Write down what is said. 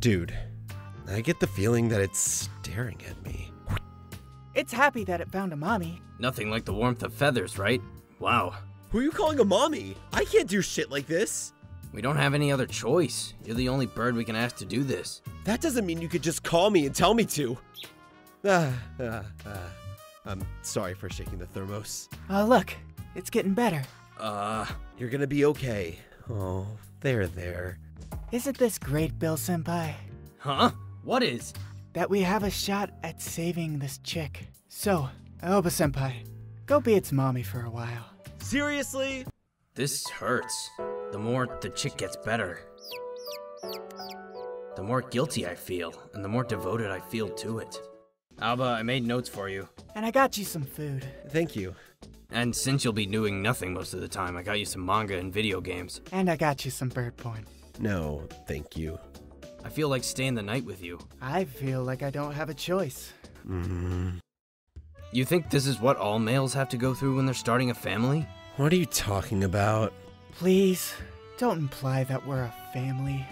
Dude, I get the feeling that it's staring at me. It's happy that it found a mommy. Nothing like the warmth of feathers, right? Wow. Who are you calling a mommy? I can't do shit like this. We don't have any other choice. You're the only bird we can ask to do this. That doesn't mean you could just call me and tell me to. I'm sorry for shaking the thermos. Look, it's getting better. You're gonna be okay. Oh, there. Isn't this great, Bill-senpai? Huh? What is? That we have a shot at saving this chick. So, Aoba-senpai, go be its mommy for a while. Seriously? This hurts. The more the chick gets better, the more guilty I feel, and the more devoted I feel to it. Alba, I made notes for you. And I got you some food. Thank you. And since you'll be doing nothing most of the time, I got you some manga and video games. And I got you some bird porn. No, thank you. I feel like staying the night with you. I feel like I don't have a choice. You think this is what all males have to go through when they're starting a family? What are you talking about? Please, don't imply that we're a family.